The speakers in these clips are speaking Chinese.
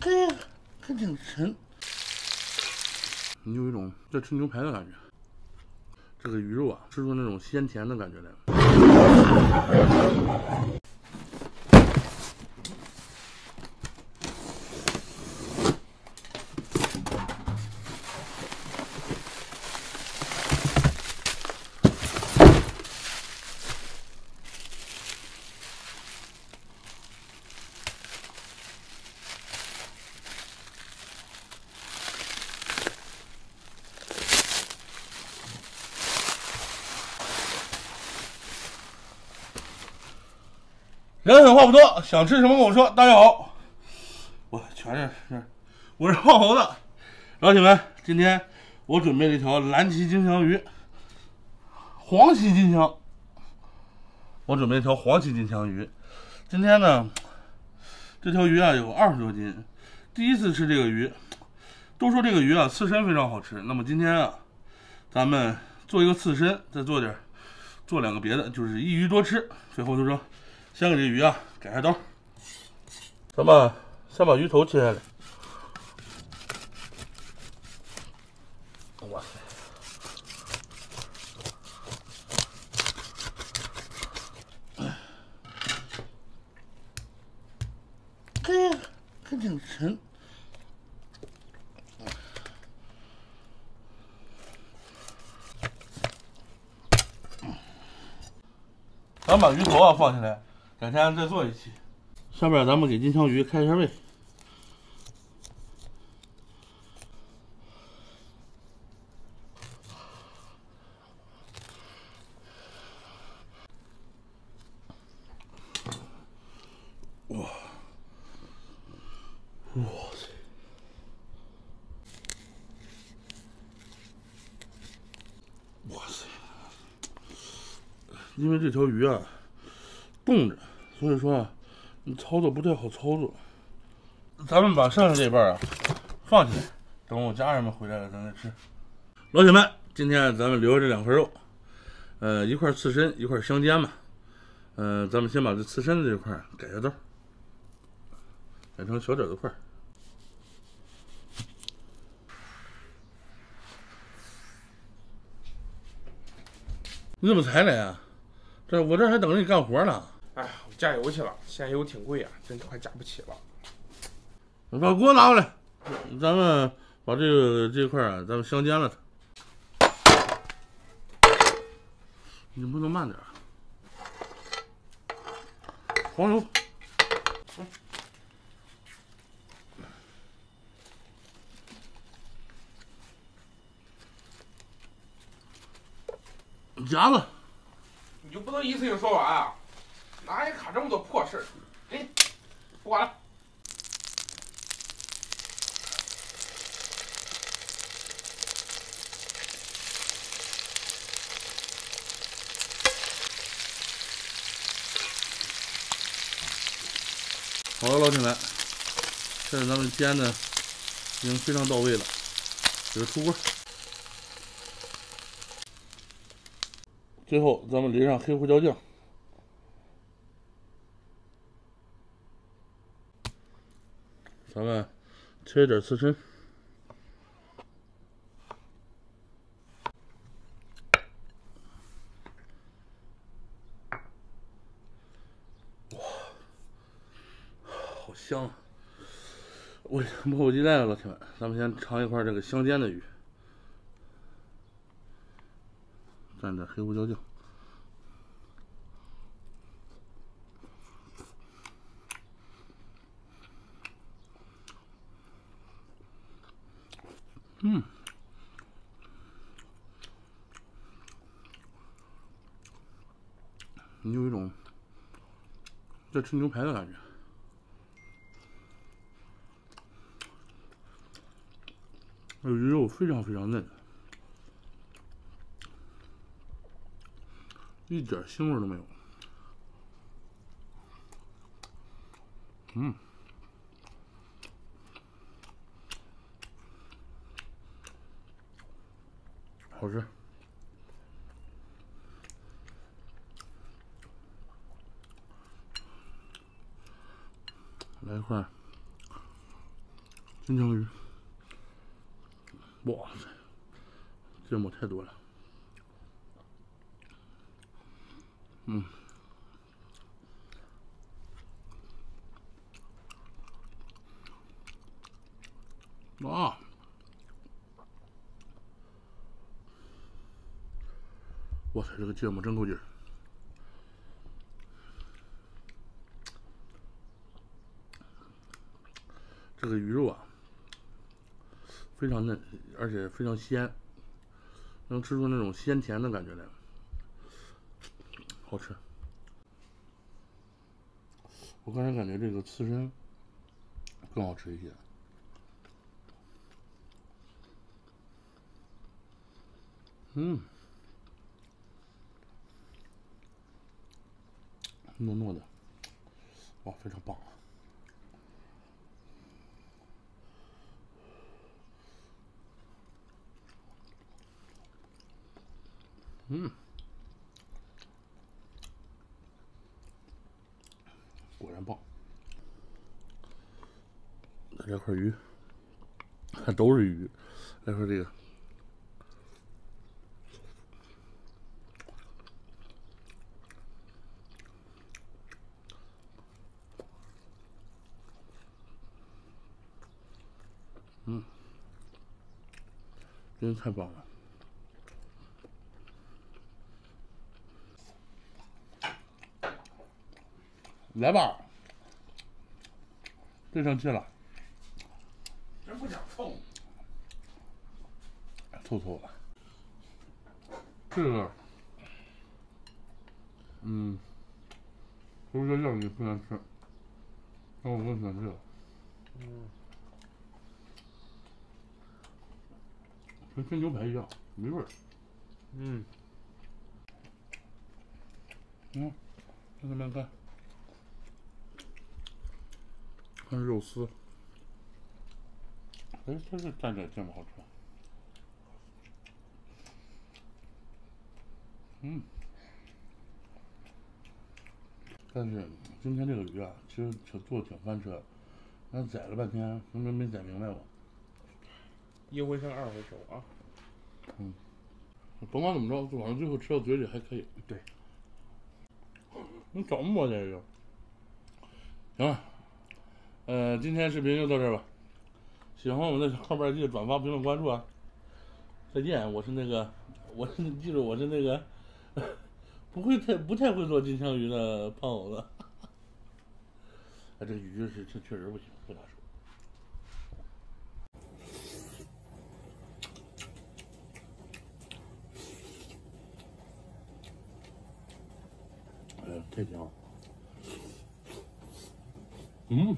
这挺沉，你有一种在吃牛排的感觉。这个鱼肉啊，吃出那种鲜甜的感觉来了。人狠话不多，想吃什么跟我说。大家好，我是胖猴子。老铁们，今天我准备了一条蓝鳍金枪鱼，黄鳍金枪鱼。今天呢，这条鱼啊有20多斤，第一次吃这个鱼。都说这个鱼啊刺身非常好吃，那么今天啊，咱们做一个刺身，再做两个别的，就是一鱼多吃。最后就说。先给这鱼啊改下刀，咱们先把鱼头切下来。哇塞！这挺沉。咱把鱼头啊放下来。改天再做一期。下边咱们给金枪鱼开一下胃。哇塞！哇塞！因为这条鱼啊冻着。所以说啊，你操作不太好操作。咱们把剩下这半啊放起来，等我家人们回来了咱再吃。老铁们，今天咱们留着这两块肉，一块刺身，一块香肩嘛。咱们先把这刺身的这块改下刀，改成小点的块。你怎么才来啊？我这还等着你干活呢。哎，我加油去了，现在油挺贵啊，真快加不起了。你把锅拿过来，咱们把这块啊，咱们香煎了它。你不能慢点啊！黄油，夹子，你就不能一次性说完啊！哪里卡这么多破事儿？哎，不管了。好了，老铁们，现在咱们煎的已经非常到位了，给它出锅。最后，咱们淋上黑胡椒酱。咱们切一点刺身，哇，好香啊！我迫不及待了，老铁们，咱们先尝一块这个香煎的鱼，蘸点黑胡椒酱。你有一种在吃牛排的感觉。这鱼肉非常非常嫩，一点腥味都没有。好吃，来一块金枪鱼，哇塞，芥末太多了。嗯，啊，哇塞，这个芥末真够劲儿。 这个鱼肉啊，非常嫩，而且非常鲜，能吃出那种鲜甜的感觉来，好吃。我刚才感觉这个刺身更好吃一些。嗯，糯糯的，哇，非常棒啊！ 嗯，果然棒！来这块鱼，看都是鱼。来说这个，嗯，真的太棒了。 来吧，最生气了，真不想凑，凑凑吧。这个，嗯，胡椒酱你不能吃，但我更喜欢这个，嗯，跟煎牛排一样，没味儿，嗯，嗯，慢慢看。 看肉丝，哎，这是蘸着芥末好吃。嗯，但是今天这个鱼啊，其实做的挺翻车，那宰了半天，没宰明白我。一回生二回熟啊。嗯，甭管怎么着，反正最后吃到嘴里还可以。对，你找磨这个，行了。 今天视频就到这儿吧。喜欢我们的小伙伴记得转发、评论、关注啊！再见，我是那个不太会做金枪鱼的胖猴子。哎，这鱼是这确实不行，不咋熟。哎呀，太香了！嗯。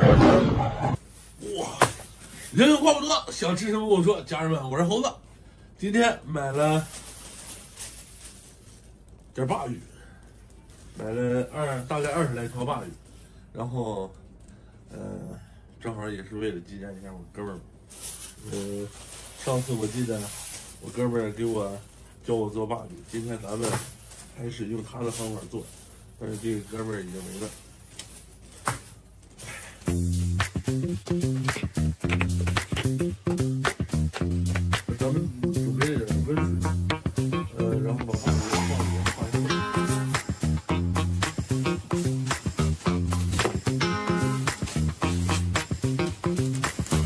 哇，人有话不多，想吃什么跟我说，家人们，我是猴子。今天买了点鲅鱼，买了大概20来条鲅鱼，然后正好也是为了纪念一下我哥们儿。上次我记得我哥们儿教我做鲅鱼，今天咱们还是用他的方法做，但是这个哥们儿已经没了。 咱们准备点温水，然后把鲅鱼放里面化一下。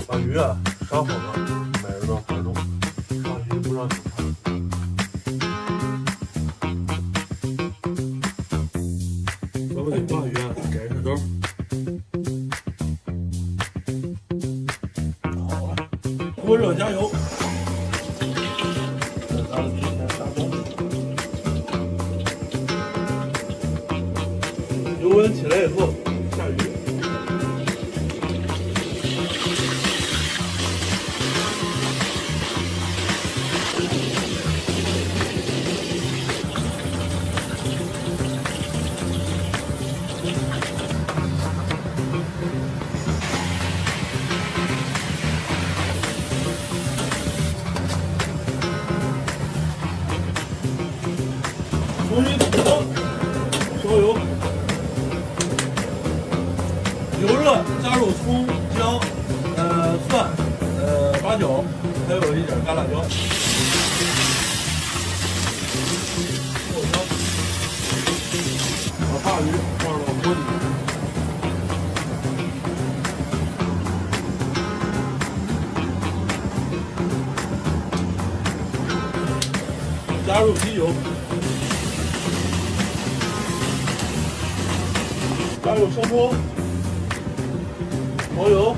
把鱼啊杀好了，买了个怀冻，杀鱼不让你杀。咱们给鲅鱼啊改一下刀。 多热加油！咱们今天下锅，油温起来以后下鱼。重新煮，烧油。有葱姜、蒜、八角，还有一点干辣椒。剁椒，把大鱼放到锅里。加入鸡油，加入生抽、蚝油、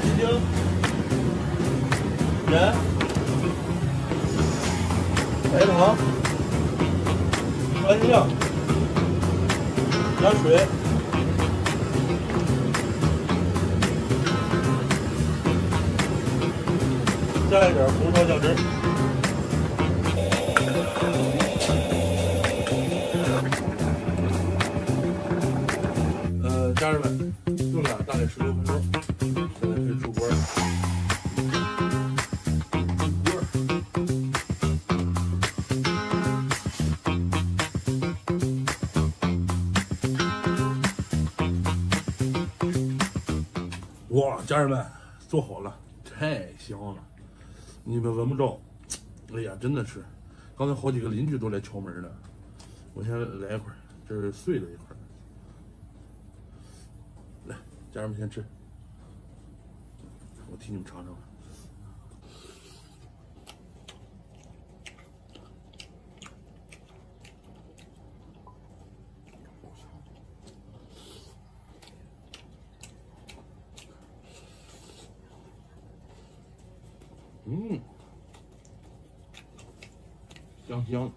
鸡精、盐、白糖、番茄酱、加水，加一点红烧酱汁。 家人们，炖了大概16分钟，现在可以出锅了。锅儿。哇，家人们，做好了，太香了！你们闻不着？哎呀，真的是，刚才好几个邻居都来敲门了。我先来一会儿，这是碎了一块。 家人们先吃，我替你们尝尝吧。嗯，香香，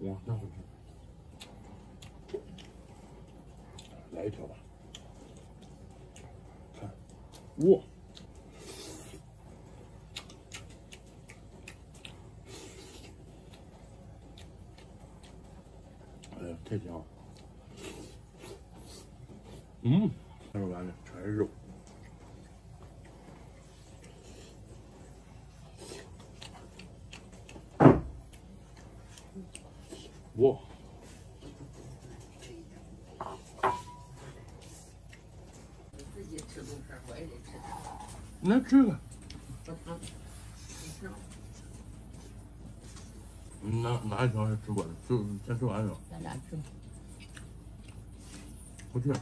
哇，那好吃。 来一条吧，看，哇，哎呀，太香了，嗯，那碗里全是肉，哇。 你来吃吧。你拿一条是吃过的，就先吃完一条。咱俩吃吧。不去。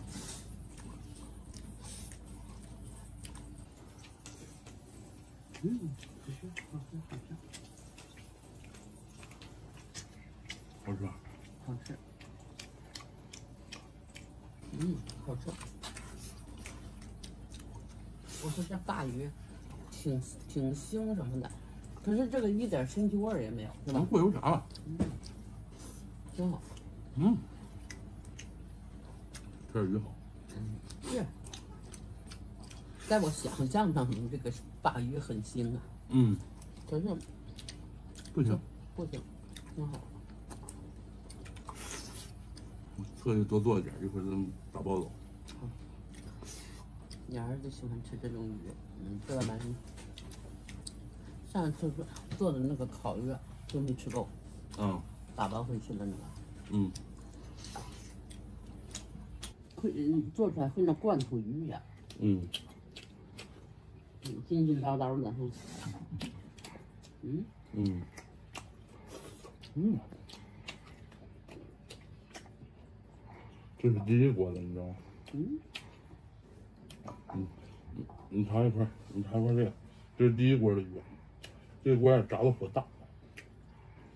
嗯，不去，好吃，好吃。好吃吧？好吃。嗯，好吃。 我说这大鱼挺腥什么的，可是这个鱼一点腥气味也没有，是吧？不过油炸了，嗯，真好，嗯，这鱼好，嗯，是，在我想象当中，这个大鱼很腥啊，嗯，可是不腥，不腥，挺好。我特意多做一点，一会儿咱们打包走。 你儿子喜欢吃这种鱼，嗯，知道吧？上次做的那个烤鱼都没吃够，嗯，打包回去了那个，嗯，做出来跟那罐头鱼一样，嗯，筋筋道道的，嗯，嗯，嗯，这是第一锅的，你知道吗？嗯。 你尝一块，你尝一块这个，这是第一锅的鱼，这锅炸的火大，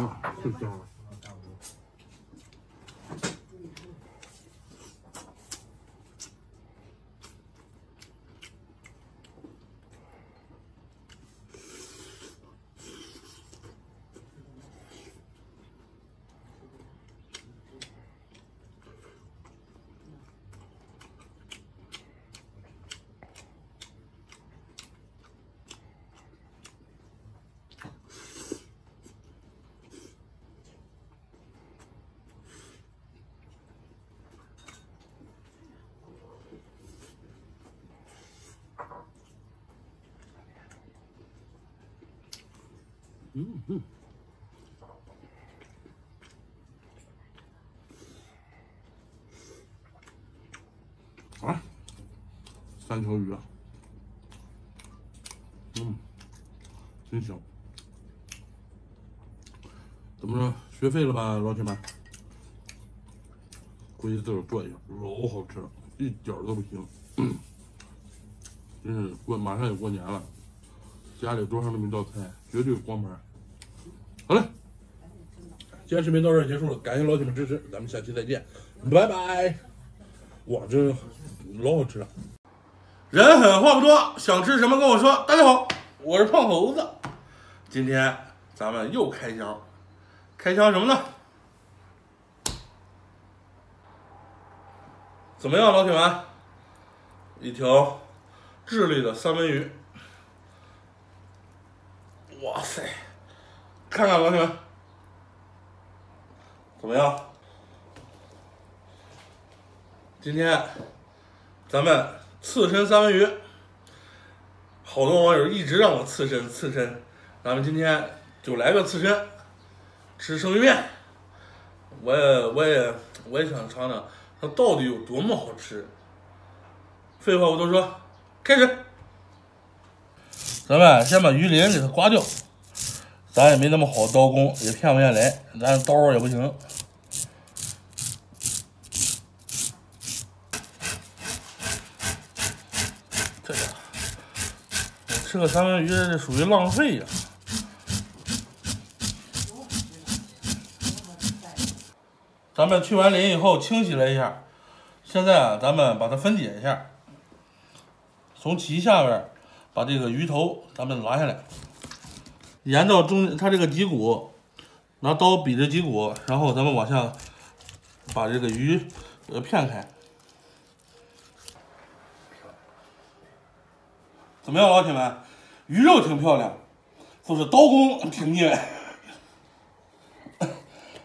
啊，太香了！ Mm-hmm.啊，三条鱼啊，嗯，真香。怎么着，学废了吧，老铁们？估计自个做一下，老好吃了，一点都不腥。真是马上也过年了，家里多上那么一道菜，绝对光盘。好了，今天视频到这儿结束了，感谢老铁们支持，咱们下期再见，拜拜。 哇，这老好吃了！人狠话不多，想吃什么跟我说。大家好，我是胖猴子，今天咱们又开箱，开箱什么呢？怎么样，老铁们？一条智利的三文鱼。哇塞，看看老铁们，怎么样？ 今天咱们刺身三文鱼，好多网友一直让我刺身，咱们今天就来个刺身，吃生鱼片。我也想尝尝它到底有多么好吃。废话不多说，开始。咱们先把鱼鳞给它刮掉，咱也没那么好刀工，也骗不下来，咱刀也不行。 吃个三文鱼这属于浪费呀！咱们去完鳞以后清洗了一下，现在啊，咱们把它分解一下，从鳍下边把这个鱼头咱们拿下来，沿到中它这个脊骨，拿刀比着脊骨，然后咱们往下把这个鱼片开。 怎么样，老铁们？鱼肉挺漂亮，就是刀工挺厉害。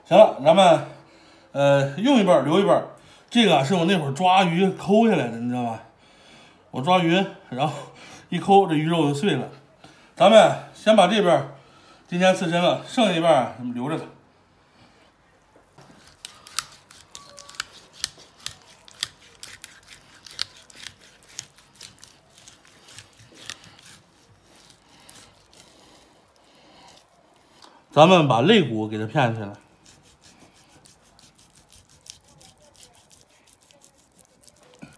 行了，咱们用一半留一半。这个是我那会儿抓鱼抠下来的，你知道吧？我抓鱼，然后一抠，这鱼肉就碎了。咱们先把这边今天刺身了，剩下一半咱们留着它。咱们把肋骨给它片起来，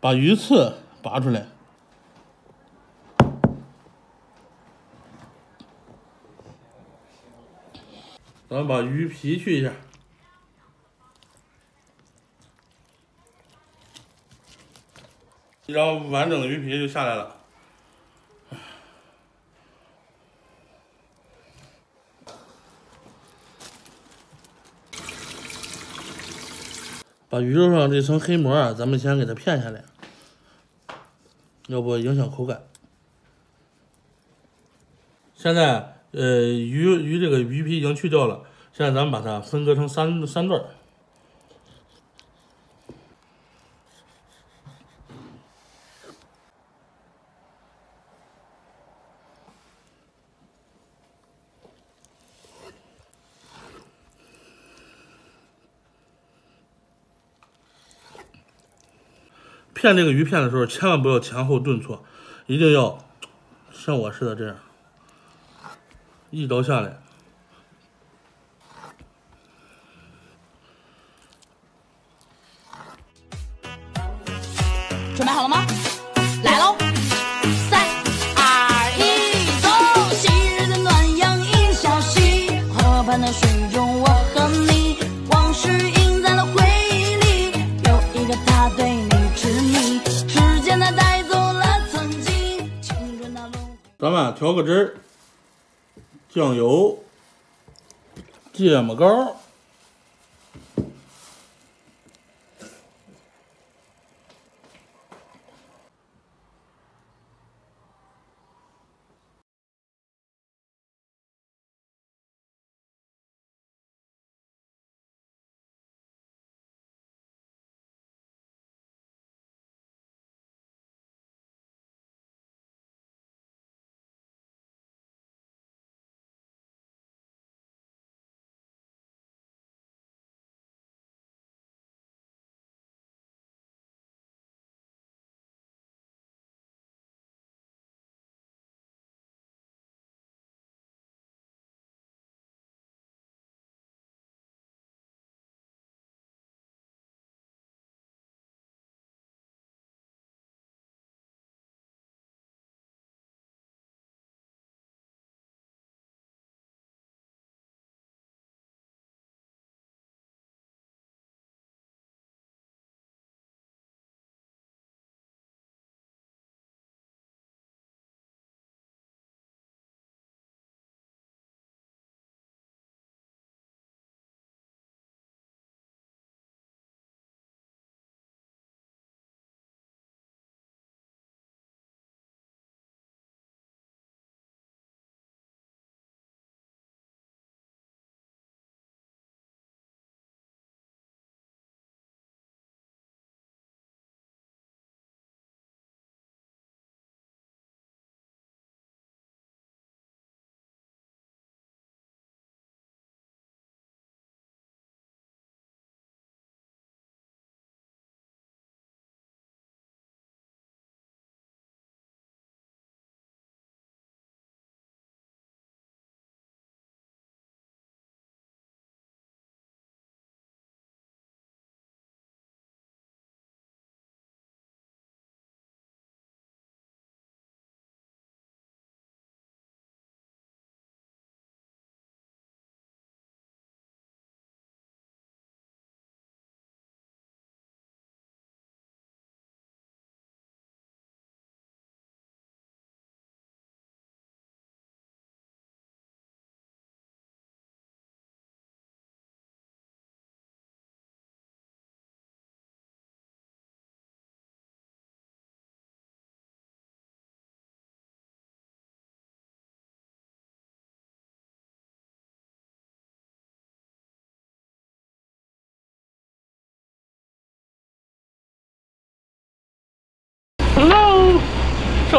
把鱼刺拔出来，咱们把鱼皮去一下，一张完整的鱼皮就下来了。 把鱼肉上这层黑膜啊，咱们先给它片下来，要不影响口感。现在，鱼这个鱼皮已经去掉了，现在咱们把它分割成三段。片这个鱼片的时候，千万不要前后顿挫，一定要像我似的这样，一刀下来。准备好了吗？来喽！ 3、2、1， 走！昔日的暖阳映小溪，河畔的水中我和你，往事印在了回忆里。有一个他对你。 时间它带走了曾经青春的路。咱们调个汁儿，酱油、芥末膏、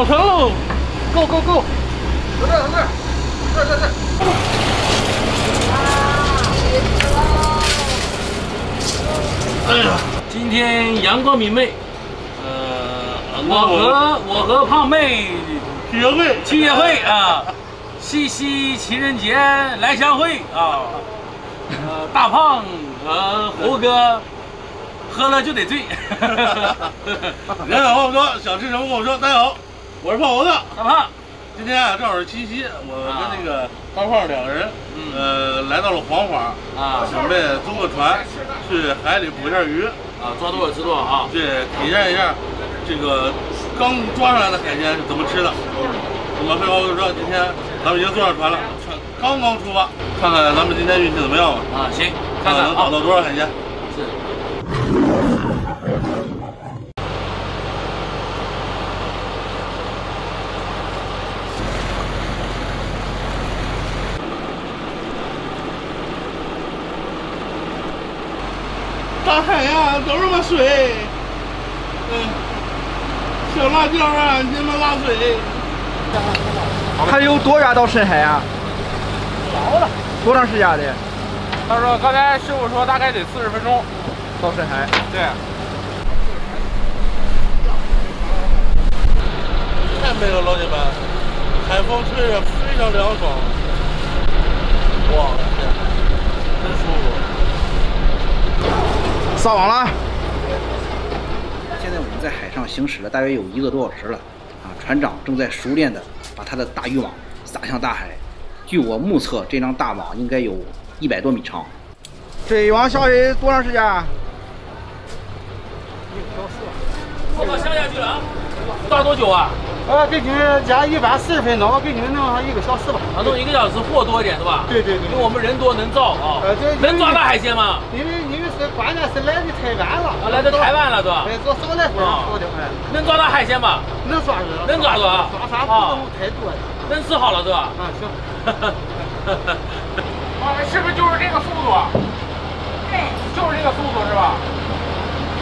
走成喽 ！Go go go！ 哎呀，今天阳光明媚，我和胖妹去约会啊，七夕情人节来相会啊，大胖和猴哥。 喝了就得醉，人好话不多，想吃什么跟我说。大家好，我是胖猴子，大胖。今天啊，正好是七夕，我跟那个大胖两个人，来到了黄花啊，准备租个船去海里捕一下鱼啊，抓多少吃多少啊，对，体验一下这个刚抓上来的海鲜是怎么吃的。我废话不多说，今天咱们已经坐上船了，刚刚出发，看看咱们今天运气怎么样吧。啊，行，看看能找到多少海鲜。是。 大海呀，都是个水，小辣椒啊，那么辣水。还有多远到深海啊？着了。多长时间的？他说刚才师傅说大概得40分钟。 到深海，对。看没有，老铁们，海风吹着非常凉爽，哇，真舒服。上网了。现在我们在海上行驶了大约有1个多小时了，啊，船长正在熟练的把他的大渔网撒向大海。据我目测，这张大网应该有100多米长。这一网下去多长时间？ 我把乡下去了啊，抓多久啊？给你们加140分钟，给你们弄上1个小时吧。啊，弄1个小时，货多一点是吧？对对对。因为我们人多能造啊。能抓到海鲜吗？因为是关键是来的太晚了。啊，来的太晚了是吧？早上来会好点快。能抓到海鲜吗？能抓着。能抓着啊？抓啥不能太多了。能吃好了是吧？啊，行。是不是就是这个速度？对。就是这个速度是吧？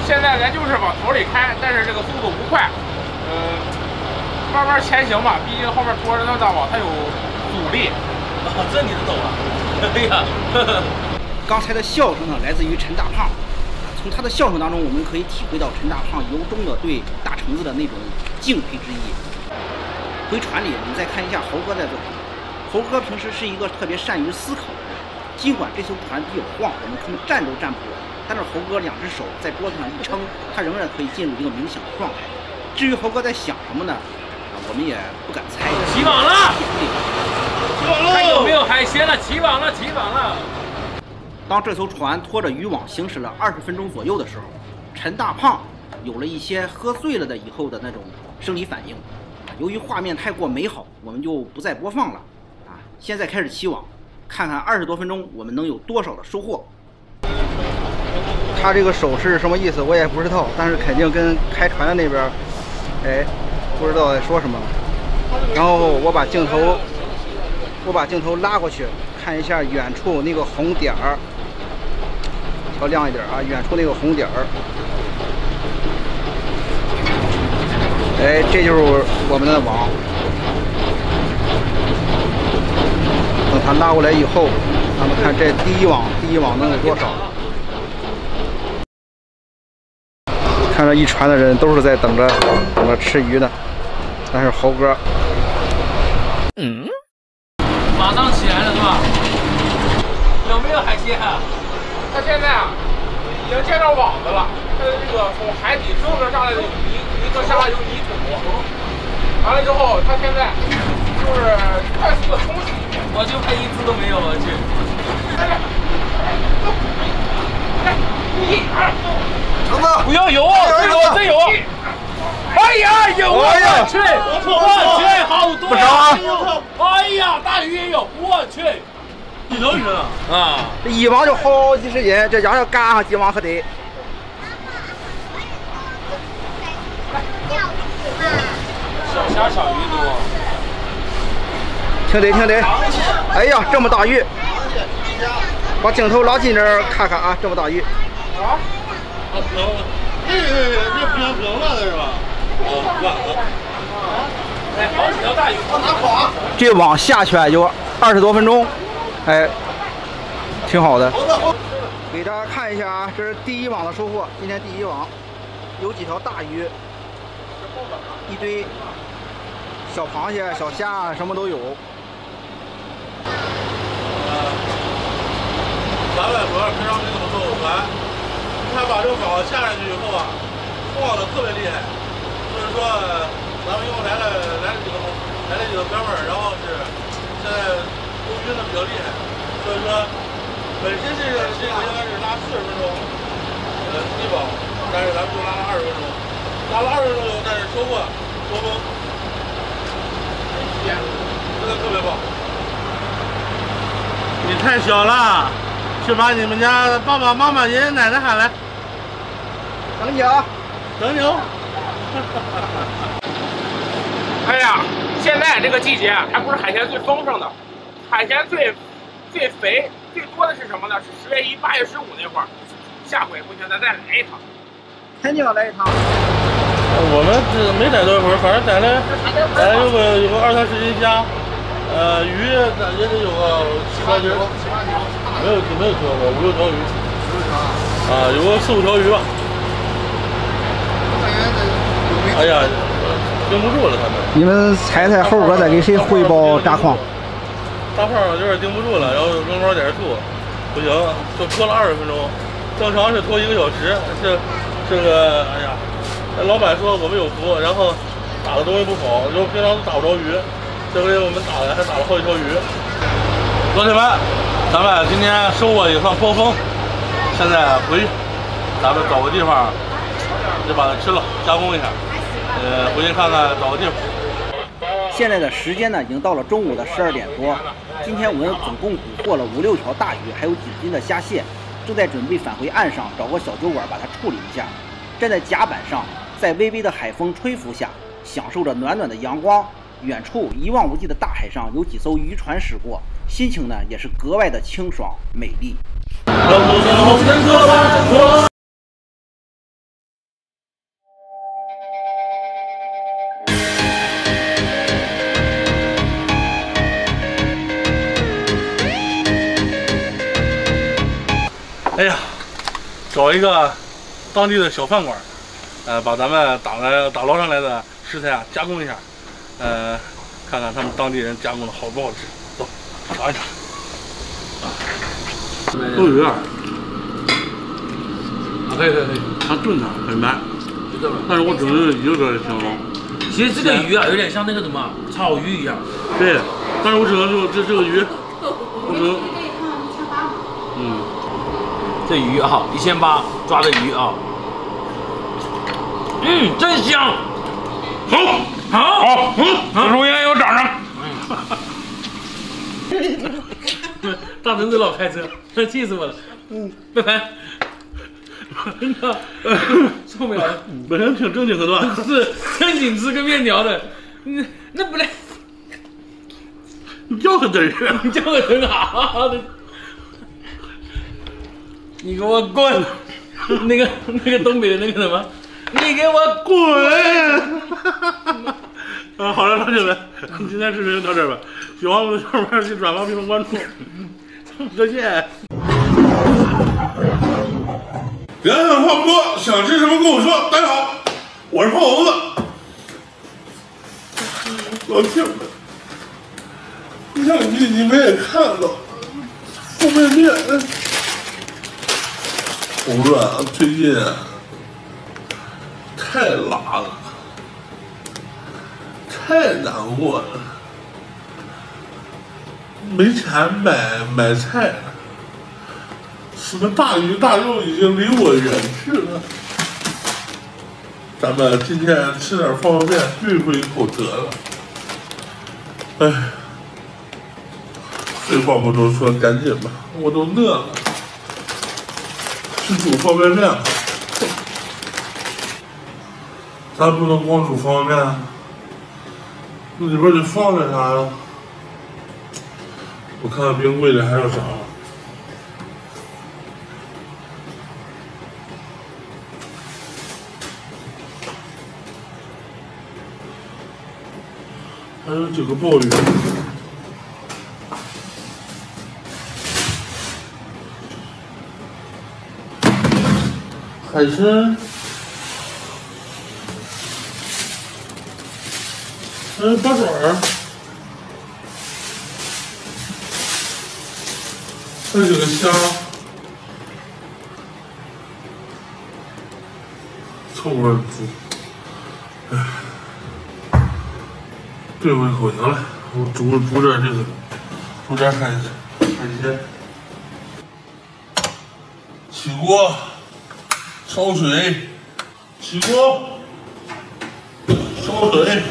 现在咱就是往头里开，但是这个速度不快，慢慢前行吧。毕竟后面拖着那大网，它有阻力。哦，这你都懂啊？哎呀，刚才的笑声呢，来自于陈大胖。从他的笑声当中，我们可以体会到陈大胖由衷的对大橙子的那种敬佩之意。回船里，我们再看一下猴哥在做什么。猴哥平时是一个特别善于思考的人，尽管这艘船比较晃，我们可能站都站不稳。 但是猴哥2只手在桌子上一撑，他仍然可以进入一个冥想的状态。至于猴哥在想什么呢？啊，我们也不敢猜。起网了！起网了！看有没有海鲜了？起网了！起网了！当这艘船拖着渔网行驶了20分钟左右的时候，陈大胖有了一些喝醉了的以后的那种生理反应。由于画面太过美好，我们就不再播放了。啊，现在开始起网，看看20多分钟我们能有多少的收获。 他这个手势是什么意思，我也不知道，但是肯定跟开船的那边，哎，不知道在说什么。然后我把镜头拉过去，看一下远处那个红点儿，调亮一点啊，远处那个红点儿。哎，这就是我们的网。等它拉过来以后，咱们看这第一网能有多少。 看着一船的人都是在等着吃鱼的，但是猴哥，马上起来了是吧？有没有海鲜啊？他现在啊，已经见到网子了。他的这个从海底扔了上来的一个沙拉有泥土，完了之后，他现在就是快速的冲洗。我就配一只都没有，我去。1、2。 不要游，真游！哎呀，有！我去，我去，好多呀！哎呀，大鱼也有！我去，你能吃啊？啊，这一网就好几十斤，这要是赶上几网可得。小虾、小鱼多。听得，哎呀，这么大鱼！把镜头拉近点看看啊，这么大鱼。啊？ 这不行了，这是吧？哦，晚了。这网下起来就20多分钟，哎，挺好的。给大家看一下啊，这是第一网的收获，今天第一网，有几条大鱼，一堆小螃蟹、小虾，什么都有。 300盒平常没怎么做过饭，你看把这网下下去以后啊，晃的特别厉害。所以说，咱们一共来了几个哥们儿，然后是现在都晕的比较厉害。所以说，本身这个应该是拉40分钟，第一网，但是咱们就拉了20分钟，拉了20分钟，但是收获多丰，真的特别棒。你太小了。 去把你们家的爸爸妈妈、爷爷奶奶喊来，等你啊，等你哦。哎呀，现在这个季节啊，还不是海鲜最丰盛的，海鲜最肥、最多的是什么呢？是10月1、8月15那会儿。下回不行，咱再来一趟，肯定要来一趟。我们这没逮多一会儿，反正逮了有个20-30斤虾，鱼也得有个7、8斤。 没有多，我5、6条鱼。5、6条啊，有个4、5条鱼吧。哎呀，盯不住了他们。你们猜猜后边再给谁汇报炸况？大胖有点盯不住了，然后扔包点吐，不行，就拖了20分钟。正常是拖1个小时。这个，哎呀，老板说我们有福，然后打的东西不好，然后平常都打不着鱼，这回我们打的还打了好几条鱼。老铁们。 咱们今天收获也算颇丰，现在回去，咱们找个地方就把它吃了，加工一下，回去看看找个地方。现在的时间呢，已经到了中午的12点多。今天我们总共捕获了5、6条大鱼，还有几斤的虾蟹，正在准备返回岸上找个小酒馆把它处理一下。站在甲板上，在微微的海风吹拂下，享受着暖暖的阳光。 远处一望无际的大海上有几艘渔船驶过，心情呢也是格外的清爽美丽。哎呀，找一个当地的小饭馆，把咱们打捞上来的食材啊加工一下。 看看他们当地人加工的好不好吃，走，尝一尝。都有点儿，可以，它炖的很蛮，但是我只能用一个字形容。其实这个鱼啊，有点像那个什么草鱼一样。对，但是我只能说这个鱼，这鱼啊，1800抓的鱼啊，真香，好。 好，此处应该有掌声。大鹏子老开车，气死我了。拜拜。受不了了。本身挺正经的段子，是正经吃个面条的，那不来。你叫个真是，你叫个真好。你给我滚！那个东北的那个什么。 你给我滚！啊，好了，老铁们，今天视频就到这儿吧。喜欢我的小伙伴去转发、评论、关注，再见。别想话不多，想吃什么跟我说。大家好，我是胖猴子。老铁们，相机你们也看到，方便面，胡子啊，最近啊。 太辣了，太难过了，没钱买菜，什么大鱼大肉已经离我远去了。咱们今天吃点方便面对付一口得了。哎，废话不多说，赶紧吧，我都饿了，去煮方便面吧。 咱不能光煮方便面，那里边得放点啥呀？我看看冰柜里还有啥。还有九个鲍鱼。海参，八爪儿，还有几个虾，凑合着煮。哎，对我一口行了，我煮点这个，煮点海鲜，起锅。 烧水，起锅，烧水，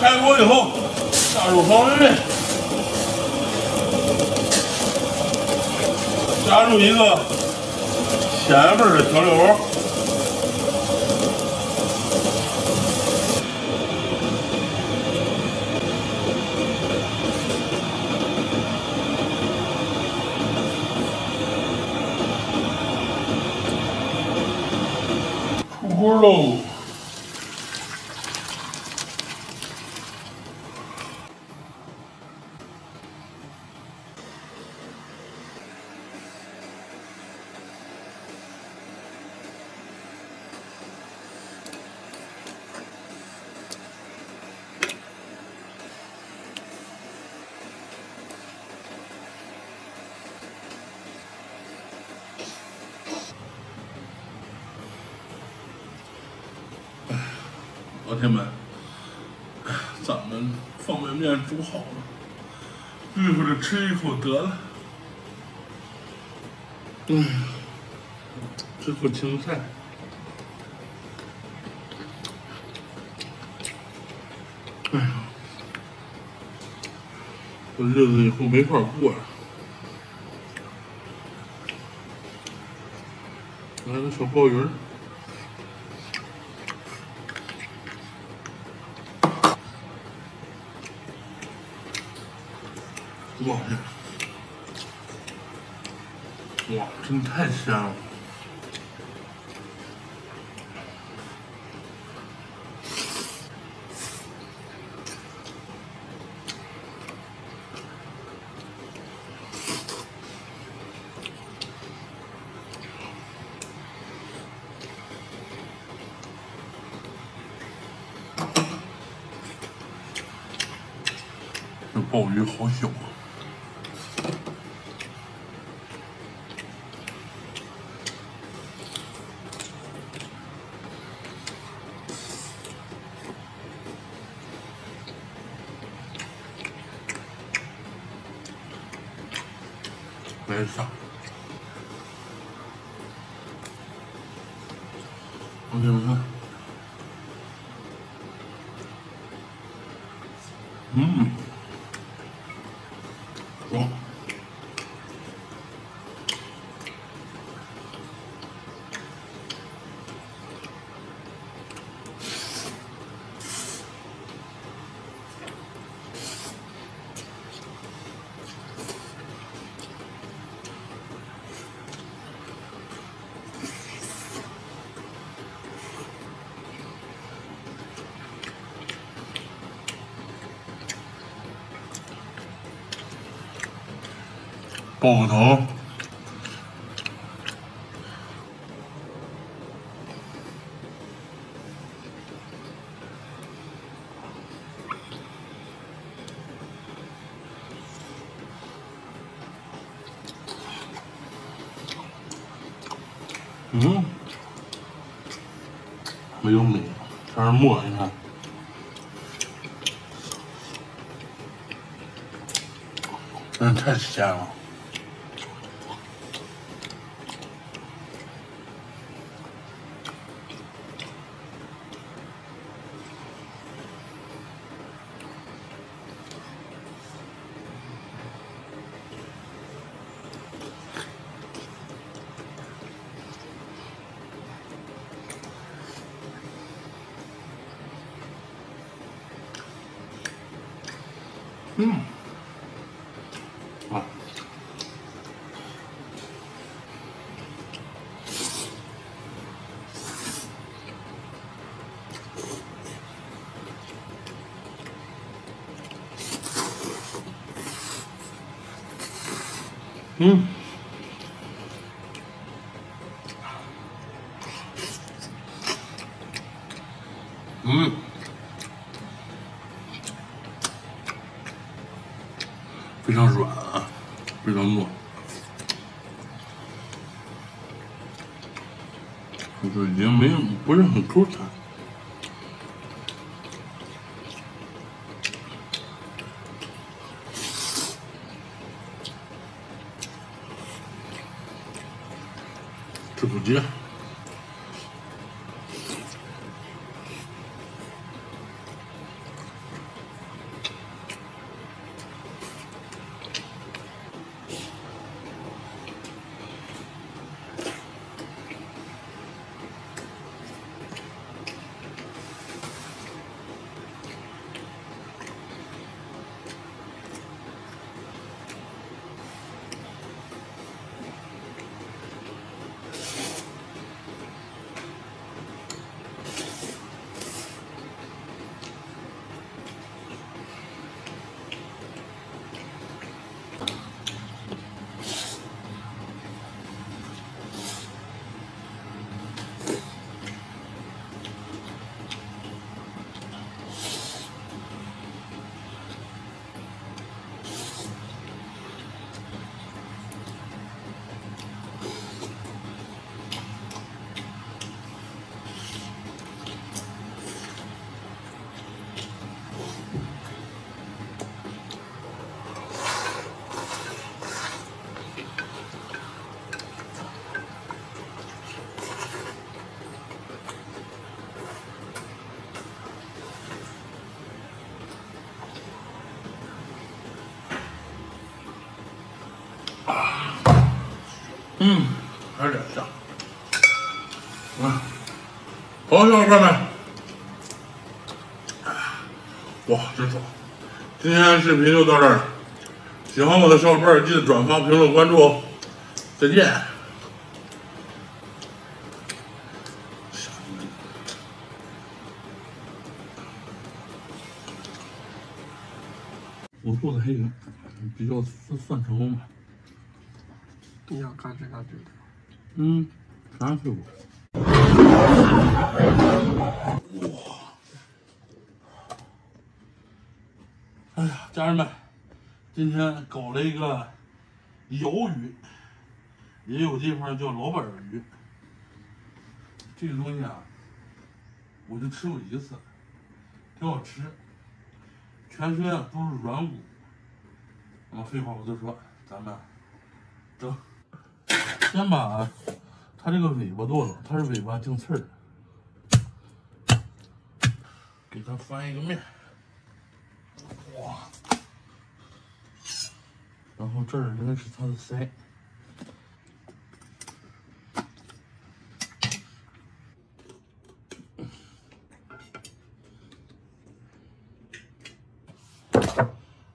开锅以后，下入方便面，加入一个咸味的调料包，出锅喽！ 老铁们，咱们方便面煮好了，一会儿吃一口得了。哎呀，这口青菜，哎呀，我日子以后没法过了。来个小鲍鱼。 哇，真太鲜了！这鲍鱼好小啊！ 来一下，同学们看，爽，爆个头，没有美，全是沫，你看。 真的太鲜了！あ、非常软，非常糯，就是已经没有不是很口感。吃不鸡。 还有点香。好，小伙伴们，哇，真爽！今天的视频就到这儿，喜欢我的小伙伴记得转发、评论、关注哦。再见。我做的还行，比较算成功吧。 比较嘎吱嘎吱的，啥水果？哇！哎呀，家人们，今天搞了一个鳐鱼，也有地方叫老板鱼。这个东西啊，我就吃过一次，挺好吃，全身啊都是软骨。废话不多说，咱们整。 先把它这个尾巴剁了，它是尾巴净刺儿，给它翻一个面，哇！然后这儿应该是它的腮，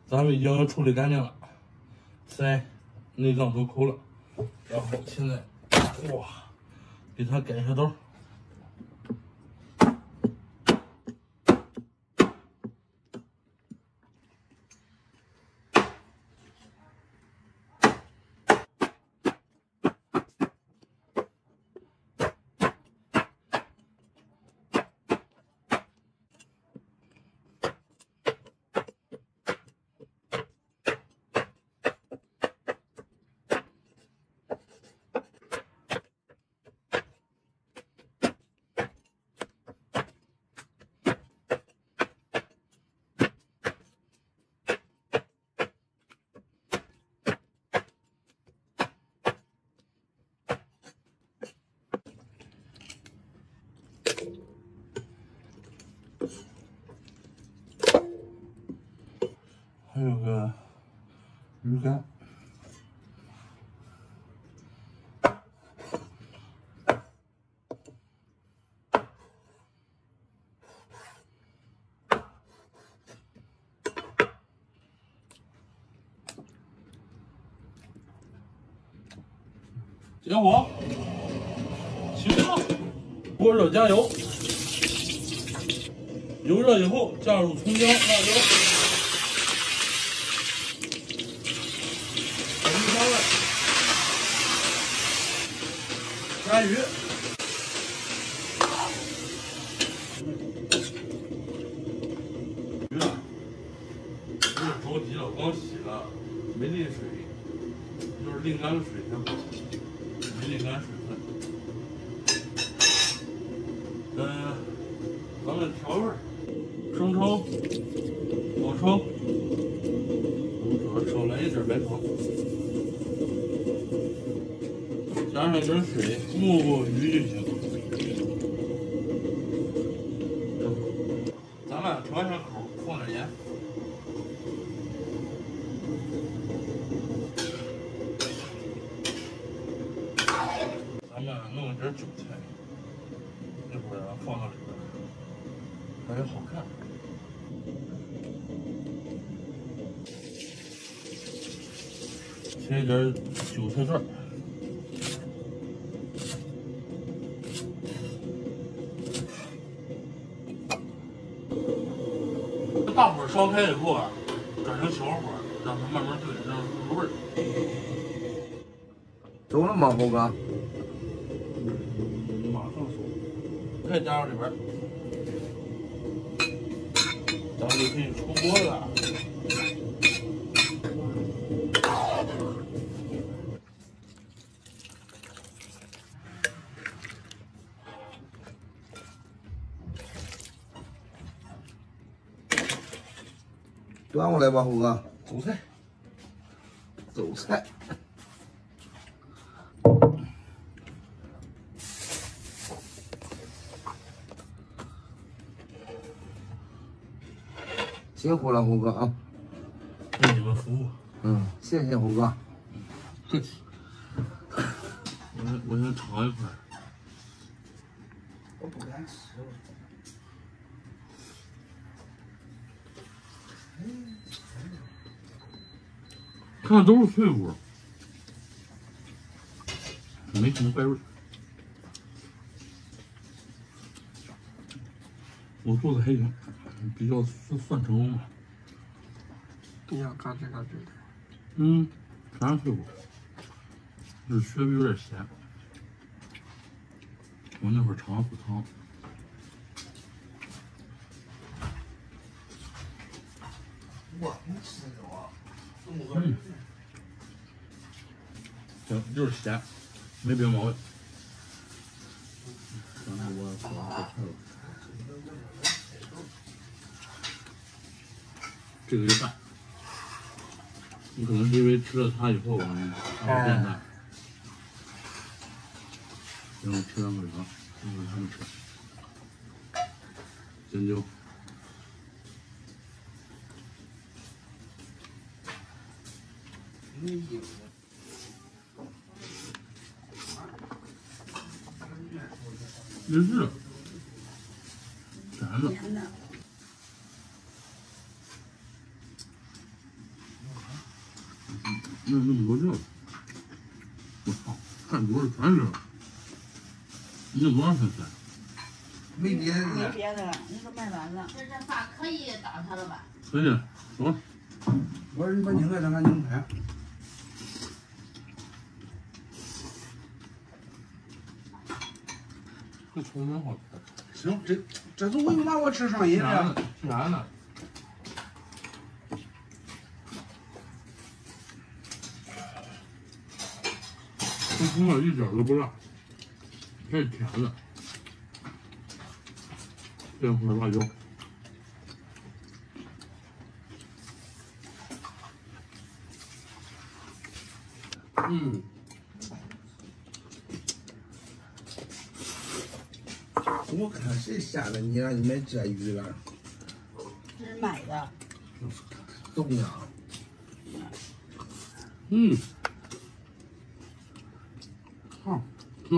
咱们已经处理干净了，腮、内脏都抠了。 然后现在，哇，给它改一下刀。还有个鱼干，小伙，行了，锅热加油，油热以后加入葱姜、辣椒，调一调味，加鱼，鱼呢？不是着急了，我刚洗了，没沥水，就是沥干了水才。 沥干水分，咱们调味儿，生抽、老抽，少来一点白糖，加上点水，没过鱼就行。咱们调一下口，放点盐。 弄点韭菜，一会儿放到里边，感觉好看。切一点韭菜段，大火烧开以后啊，转成小火，让它慢慢炖，让它入味儿。熟了吗，猴哥？ 再加到里边，咱们就可以出锅了。端过来吧，虎哥。走菜，走菜。 辛苦了，胡哥啊！为你们服务。嗯，谢谢胡哥。客气。我先尝一块。我不敢吃。看都是脆骨，没什么怪味。我做的还行。 比较算成功吧。比较嘎吱嘎吱的。嗯，全是水果，就是稍微有点咸。我那会儿尝了补汤。我没吃着啊，这么多。嗯。行，就是咸，没别的毛病。刚才我炒了菜了。 这个就淡，你可能是因为吃了它以后吧，它会变淡。然后吃两口糖，一会儿他们吃。真就。日式，甜的。 没有那么多料，我操，看多了全是。你那多少粉丝？没别的。没别的了，你都卖完了。这饭可以打他了吧？可以，走。我说你把牛排，咱看牛排。这葱真好吃。行，这都为嘛我吃上瘾了？吃啥呢？ 这葱花一点都不辣，太甜了。这会儿辣椒，嗯，我看谁吓的你，让你买这鱼了？这是买的。冻的。嗯。 啊，挺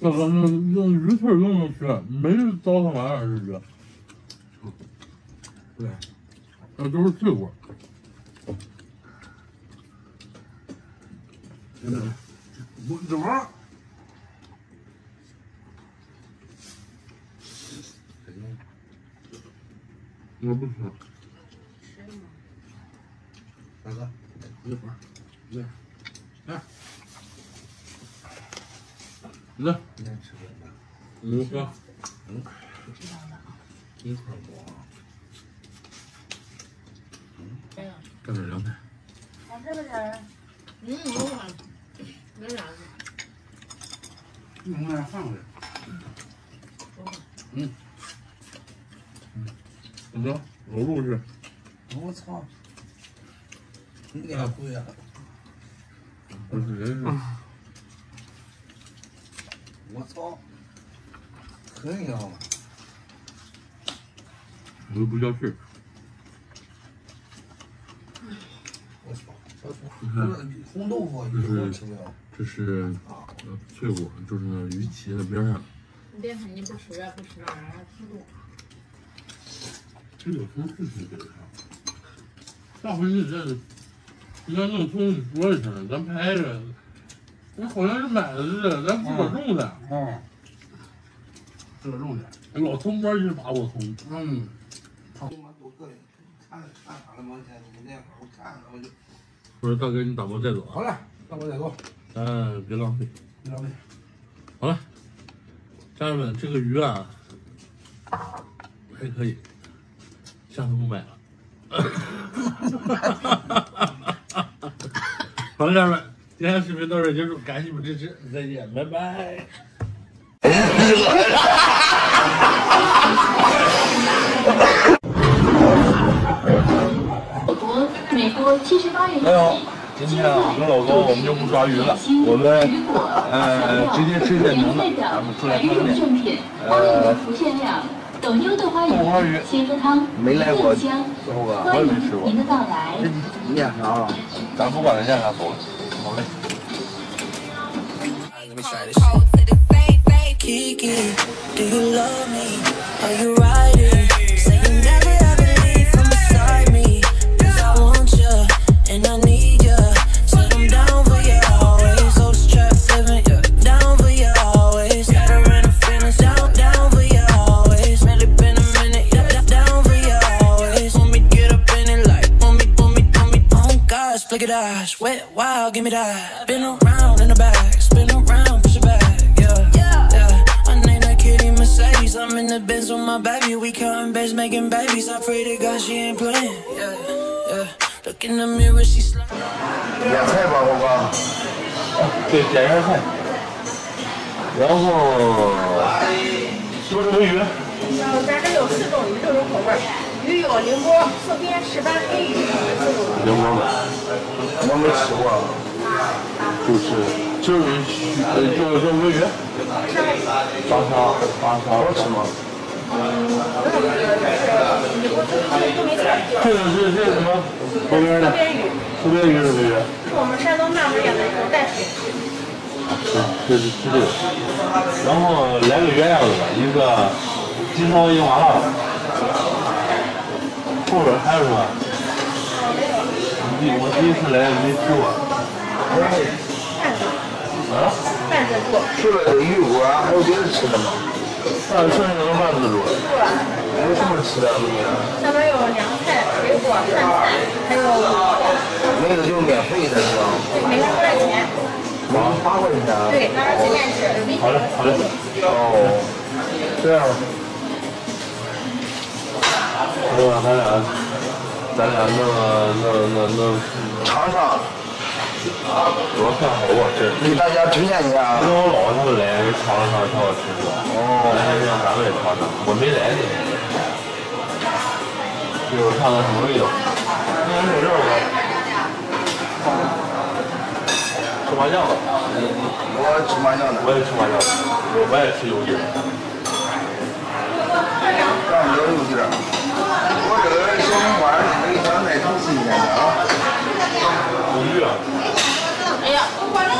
这咱们用鱼刺儿用着吃，没糟蹋玩意儿是不？对，那都是罪过。 我怎么？我不吃。大哥，一会儿，来，来，你吃吧。没事。嗯。知道了。一会儿我。嗯。干点凉菜。好吃不吃？嗯，我好。 没啥子，我们俩放回来。嗯，嗯，怎么着？我不吃。我操！你俩不一样。不是人是。我操！很硬嘛。我又不叫去。我操！红豆腐你都吃不了。 这是脆骨，就是鱼鳍的边上。你别看你不吃，不吃那玩意儿，不多。这有葱是谁给的？下回你要弄葱，你说一声，咱拍着。咱好像是买的似的，咱自个种的。啊。自个种的。老葱包就是把我葱。嗯。他妈多膈应！看啥了吗？你那会儿我看了我就。我说大哥，你打包带走啊。好嘞，打包带走。 别浪费，别浪费。好了，家人们，这个鱼啊还可以，下次不买了。好了，家人们，今天的视频到这结束，感谢你们支持，再见，拜拜。美国78元。 今天啊，我跟老高我们就不抓鱼了，我们直接吃点名的，咱们出来看看。豆花鱼、鲜喝汤，没来过，我也没吃过。这你念啥了？咱不管他念啥，走了，好嘞。Look at eyes, wet, wild, give me that. Been around in the back, spin around, push it back, yeah, yeah, yeah. I named that kitty Mercedes. I'm in the Benz with my baby. We counting bags, making babies. I pray to God she ain't playing, yeah, yeah. Look in the mirror, she sliding. Yeah, 菜吧，我吧。对，点样菜。然后多少鱼？咱这有4种鱼，各种口味。 鱼有宁波、四边、石斑、黑鱼，宁波的，我没吃过，就是什么鱼？巴沙，好吃吗？这个是什么？旁边的，旁边鱼是什么鱼？是我们山东那边养的一种带水。这是吃这个，然后来个鸳鸯的吧，一个金烧银麻辣。 后边还有什么？我第一次来没吃过。啊？半自助。除了有鱼骨啊，还有别的吃的吗？啊，剩下都半自助。还有什么吃的？上面有凉菜、水果、饭菜，还有。那个就是免费的是吧？对，每人8块钱。8块钱。对，到时候随便吃。好嘞，好嘞。哦，这样。 我咱俩那尝尝，罗汉好好吃，给大家推荐一下。跟我姥他们来尝挺好吃的。哦，来让咱们也尝尝，我没来呢，一会儿看看什么味道。那有肉吗？芝麻酱吧。我吃麻酱的。我也吃麻酱的，我也吃油鸡。干油肉鸡，我这个小红花那个酸菜挺新鲜的啊。有鱼啊！哎呀，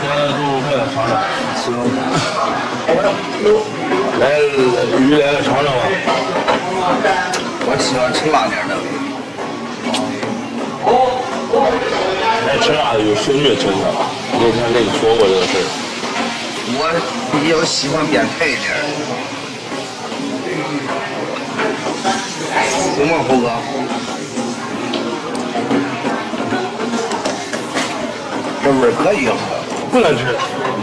现在就快点尝尝。行。来，鱼来了，尝尝吧。我喜欢吃辣点的。爱吃辣的有受虐倾向。 那天跟你说过这个事儿，我比较喜欢扁菜一点儿。行吗，猴哥？这味儿可以吗？不难吃。嗯。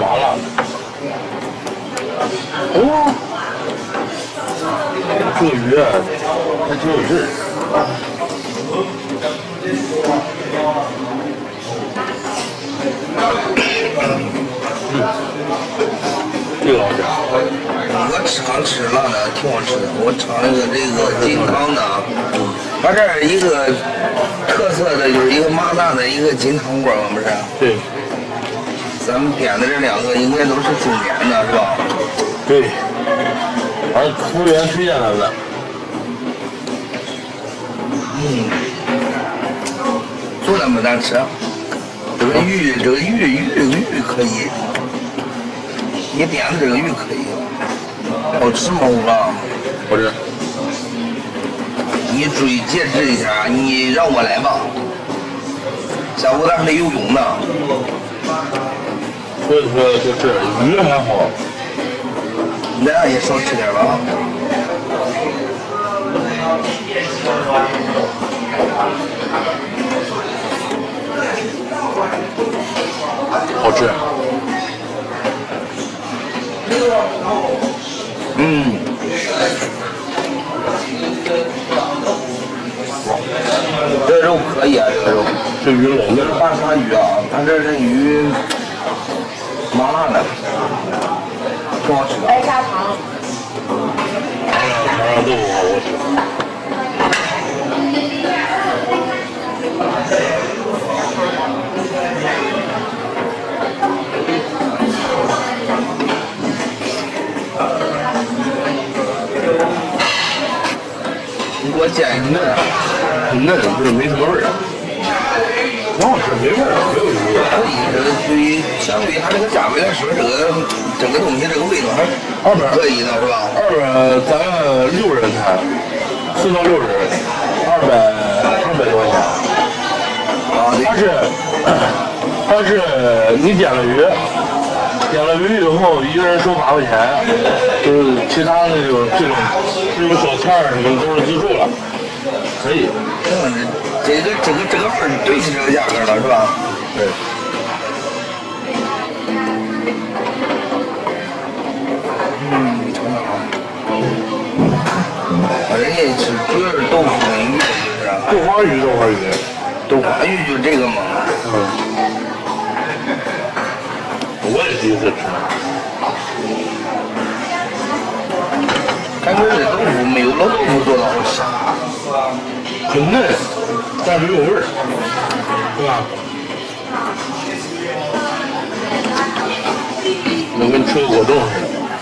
麻辣。哦。这鱼啊，它挺有劲儿。 这个好吃。我常吃辣的，挺好吃的。我尝一个这个金汤的啊，它这儿一个特色的就是一个麻辣的，一个金汤锅嘛，不是？对。咱们点的这两个应该都是经典的，是吧？对。反正服务员推荐咱们的。嗯。 做的不难吃，这个鱼可以，你点的这个鱼可以，好吃吗？我这，你注意节制一下，你让我来吧。下午咱还得游泳呢。所以说就是鱼还好，咱也少吃点吧啊。好吃，嗯，这肉可以啊，这个肉，这鱼冷，这是巴沙鱼啊，它这是鱼麻辣的，挺好吃的。白砂糖，麻辣豆腐好吃。 我建议嫩，很嫩，就是没什么味儿，挺好吃，没味儿，没有什么味儿。可以，这个对于相对于它这个价位来说，这个整个东西这个味道还可以的，是吧？咱们6人餐，4到6人，200多块钱。啊，它是你点了鱼。 点了鱼以后，一个人收8块钱，就是其他的这种什么小菜什么都是自助了，可以。嗯，这个份儿对起这个价格了是吧？对。嗯，你尝尝啊。反正也是主要是豆腐跟鱼，是吧？豆花鱼就这个嘛。嗯。 我也第一次吃，感觉这豆腐没有老豆腐做的好吃，很嫩，但是没有味儿，对吧？能跟吃个果冻似的。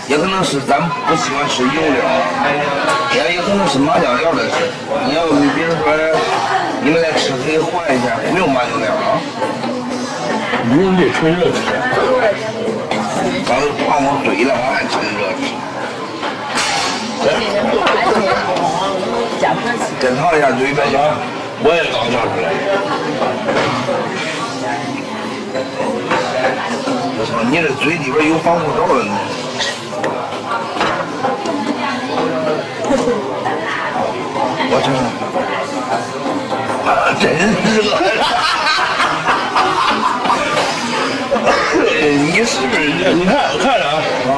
也可能是咱不喜欢吃油料，也可能是麻酱料的事。你要比如说你们来吃可以换一下，没有麻酱料啊。鱼你得趁热吃。 咱们怕我嘴了，还吃热吃。检查一下嘴，别行。我也刚拿出来。我操，你这嘴里边有防护罩了呢。我真的，真热。你是不是？你看，我看着啊。啊。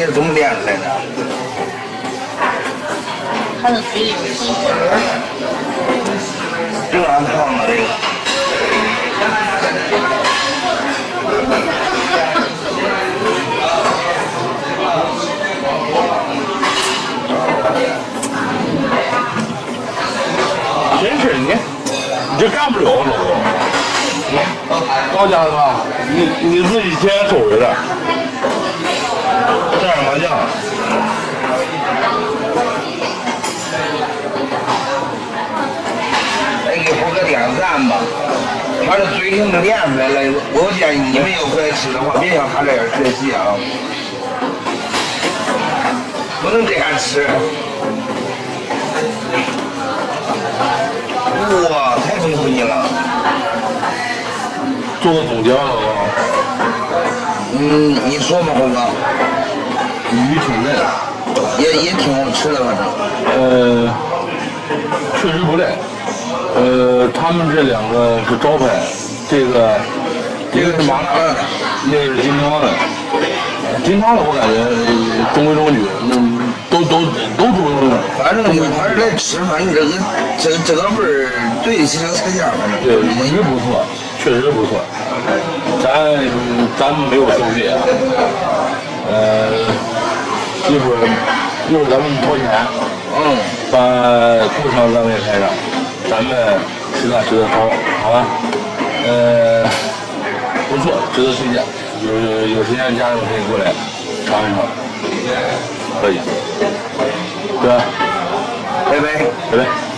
街的东店来的。他的嘴里有一盒儿。这俺烫的这个。真是你，你这干不了老公。 高家的吧，你自己先瞅着点，蘸点麻酱。哎，给猴哥点个赞吧，他是随性的练出来了。我建议你们有饭吃的话，别像他这样学习啊，不能这样吃。哇，太丰富你了。 做个总结好不好？嗯，你说吧，猴哥。鱼挺嫩，也挺好吃的，反正。确实不赖。他们这两个是招牌，这个是麻辣拌，那个是金汤的。金汤的我感觉中规中矩，都中规中矩。反正你还是来吃，反正这个味儿对得起这个菜价，反正。对，鱼不错。 确实不错，咱没有收费啊，一会儿咱们掏钱，把工商单位开上，咱们实打实的掏，好吧？不错，值得推荐，有时间的家人可以过来尝一尝，可以，对吧？拜拜，拜拜。